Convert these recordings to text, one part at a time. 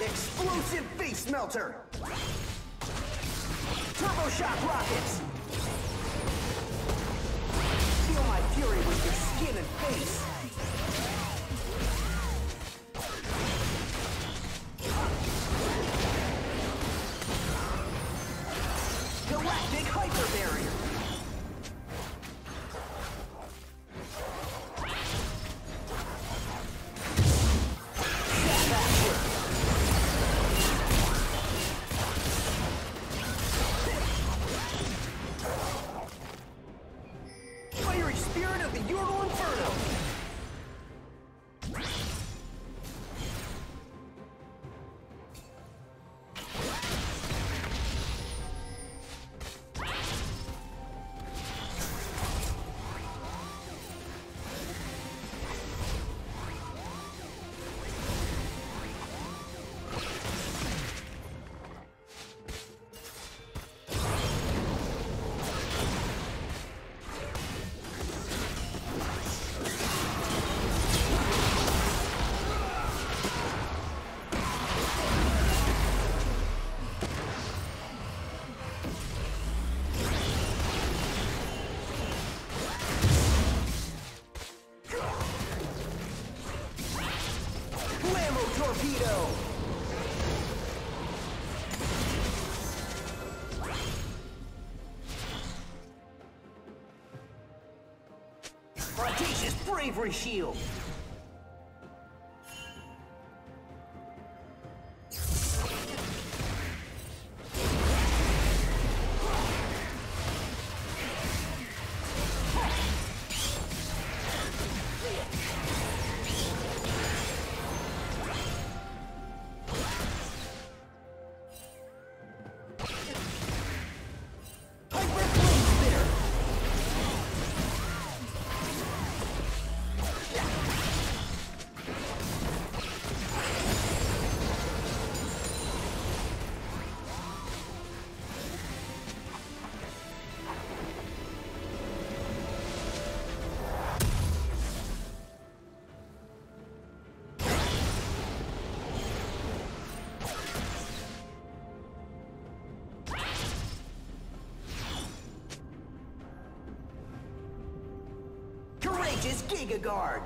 Explosive face melter! Turboshock rockets! Feel my fury with your skin and face! Galactic Hyper Barrier! Audacious bravery shield! Is GigaGuard.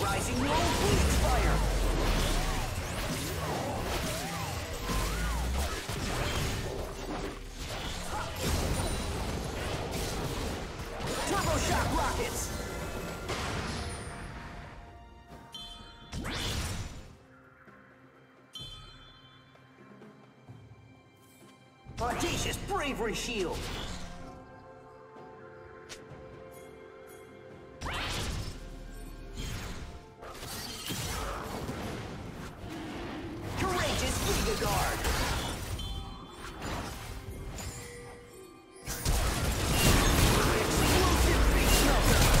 Rising low bleeds fire. Turboshock rockets. Audacious bravery shield! Courageous GigaGuard! Explosive face melter!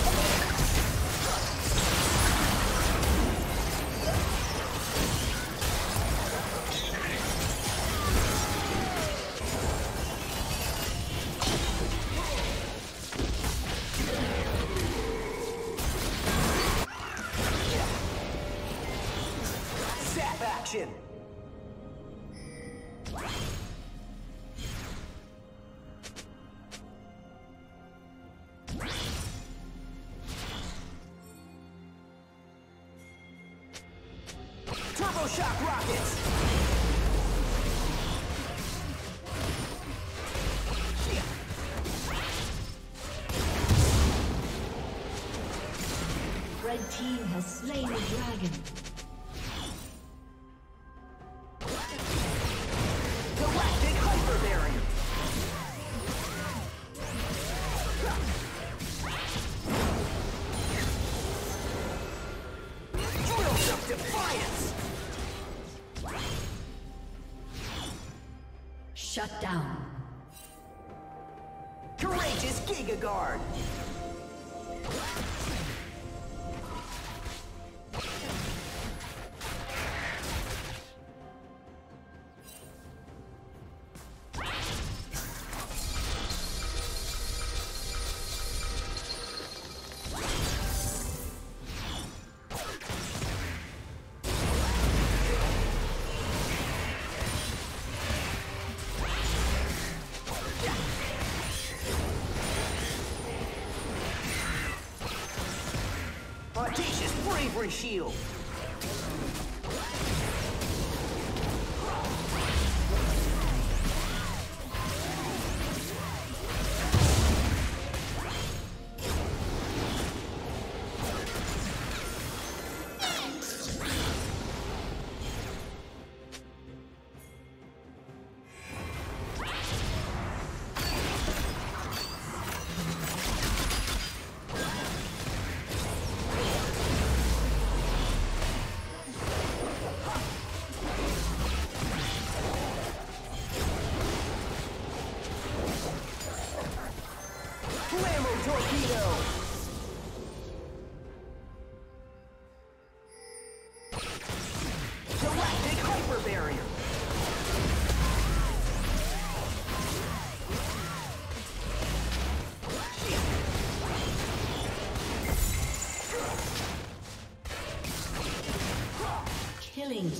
Action! Turboshock rockets! Red team has slain the dragon. Defiance! Shut down. Courageous GigaGuard! Audacious bravery shield. Galactic Hyper Barrier. Killing.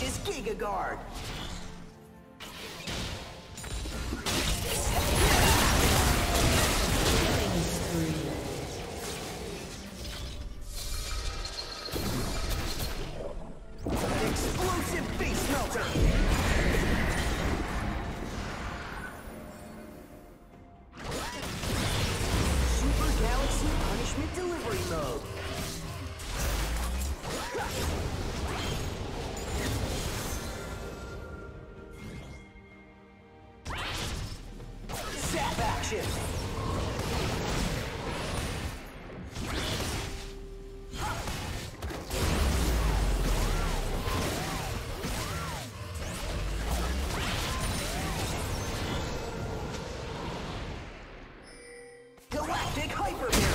Is GigaGuard. Galactic Hyper Barrier.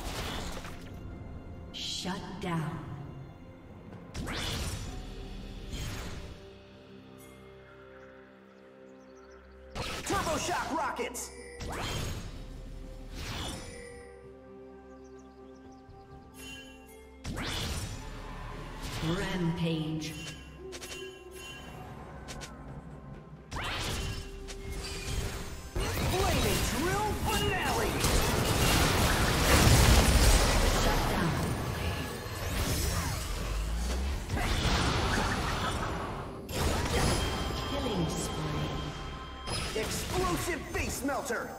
Shut down. Turboshock rockets. Rampage. Explosive face melter.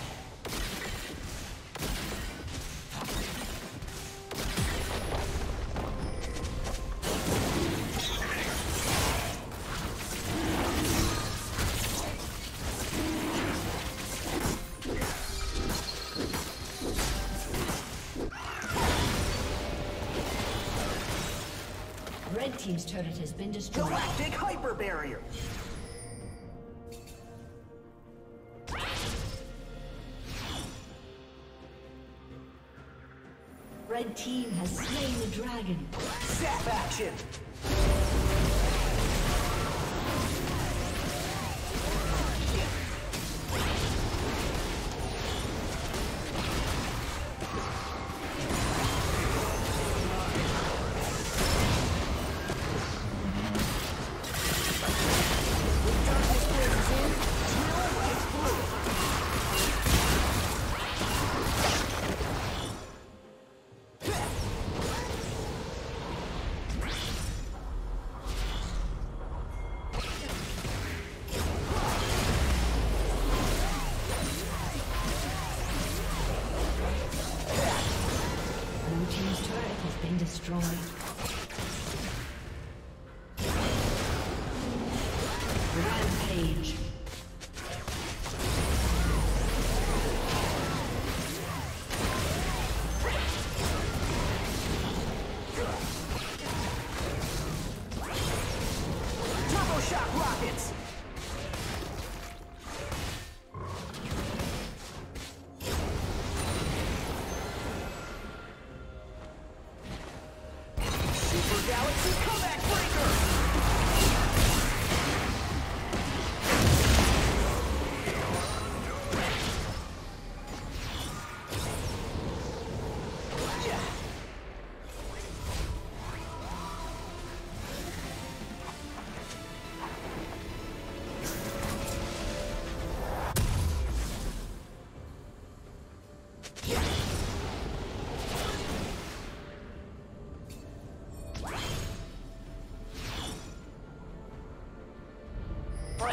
team's turret has been destroyed. Galactic Hyper Barrier! Red team has slain the dragon. Zap action!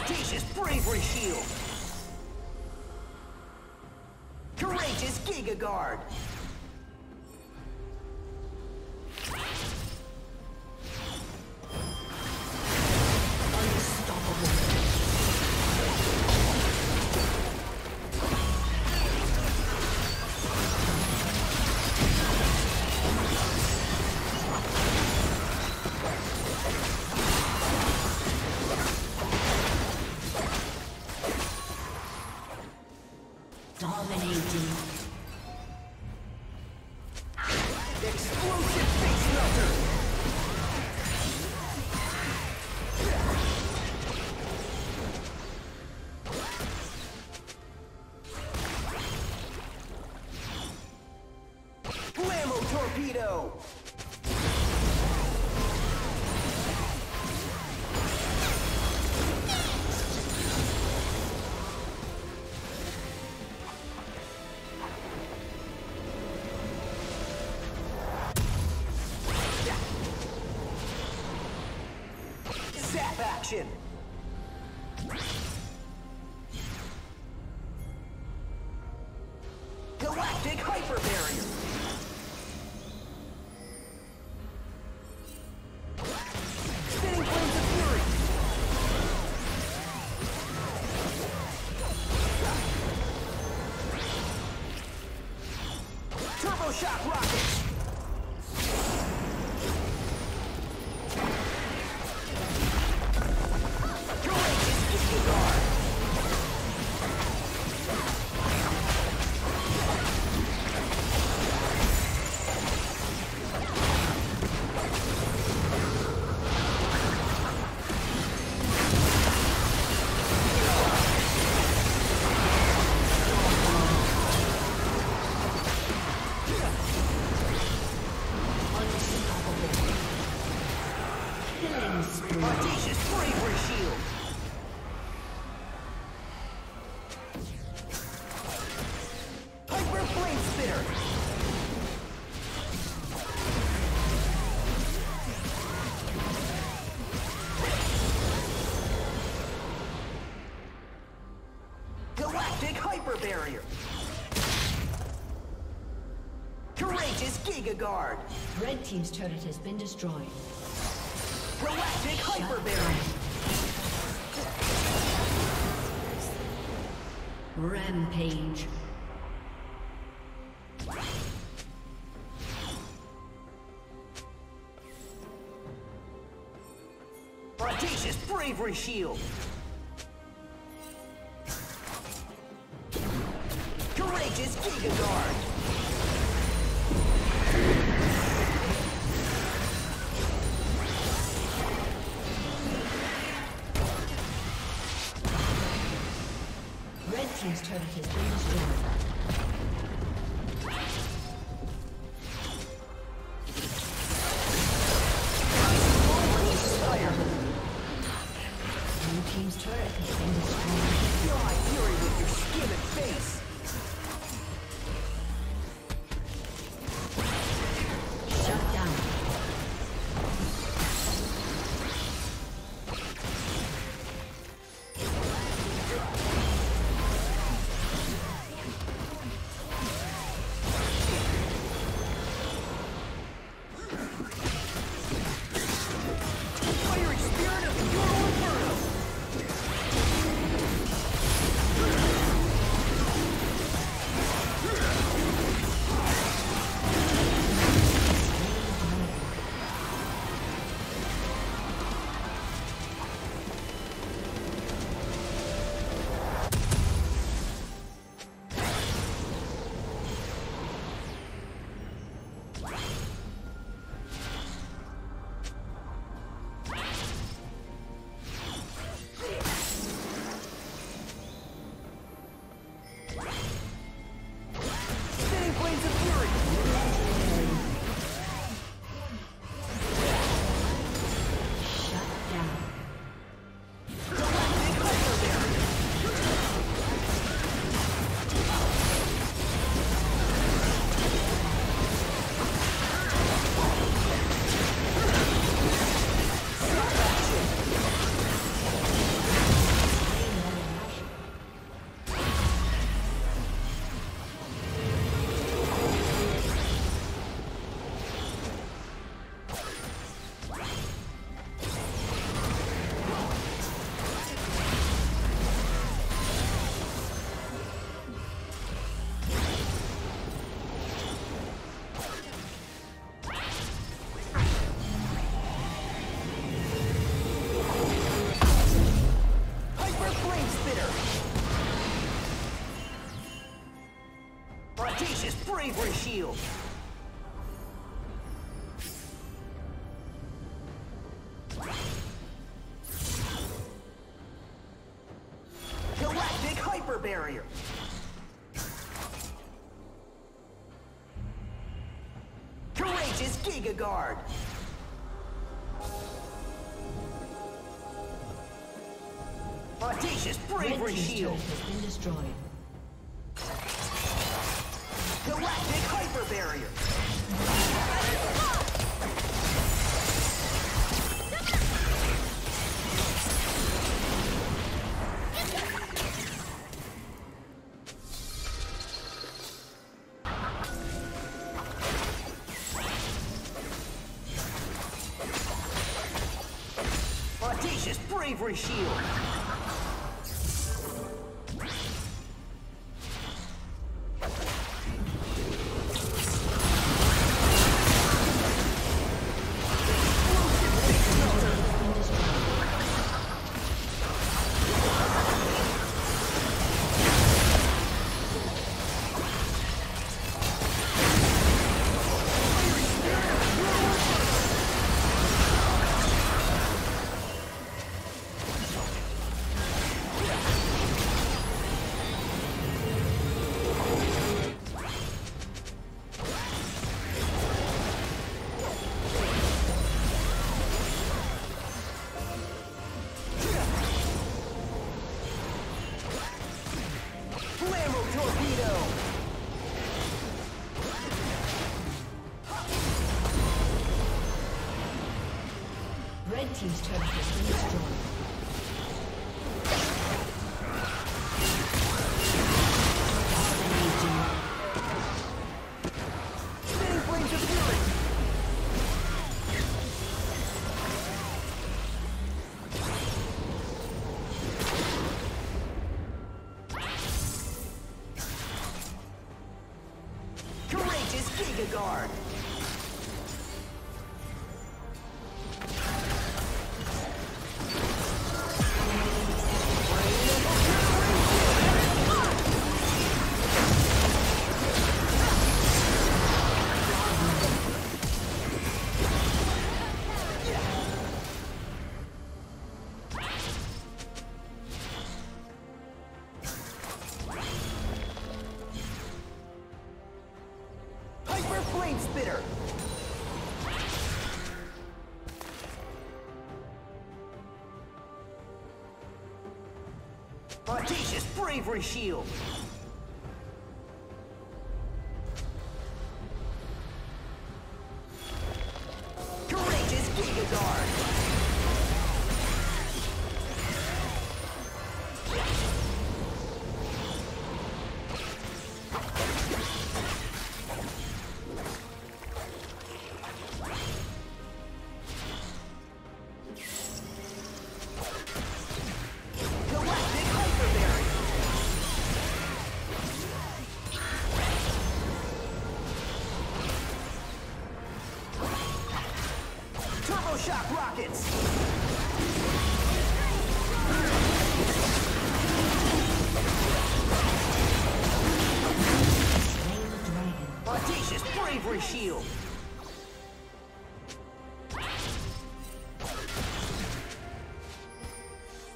Audacious bravery shield! Courageous GigaGuard! Torpedo! Zap action! Galactic Hyper Barrier! Turboshock rockets! Courageous GigaGuard! Audacious bravery shield! Hyper flame spitter! Galactic Hyper Barrier! Courageous GigaGuard! Red team's turret has been destroyed. Galactic Hyper Barrier! Rampage! every shield. Courageous GigaGuard! Team's turret has been destroyed. Bravery shield. Galactic Hyper Barrier. Courageous GigaGuard. Audacious Bravery Shield has been destroyed. Galactic Hyper Barrier! Audacious Bravery Shield! Team's turret has been destroyed. inhibitor. Audacious bravery shield. Courageous GigaGuard. Turboshock rockets! Audacious bravery shield!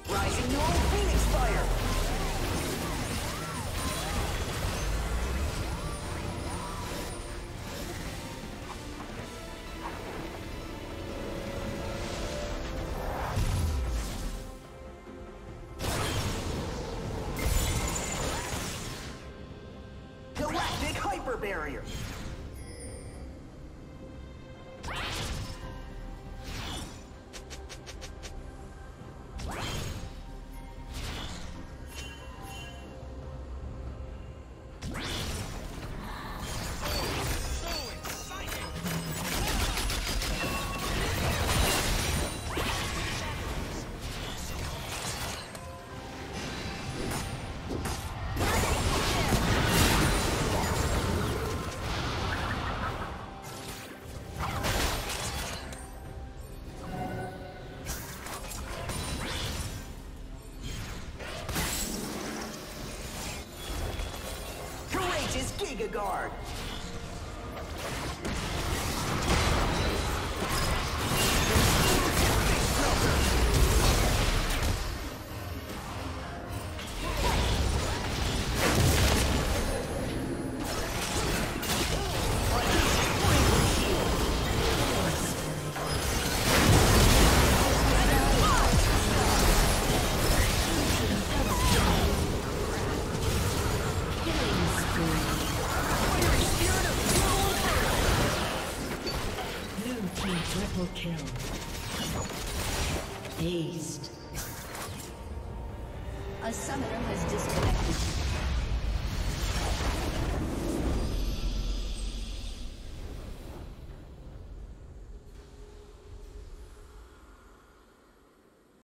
Rising your own Phoenix fire! Galactic Hyper Barrier. GigaGuard. Triple kill. Aced. A summoner has disconnected.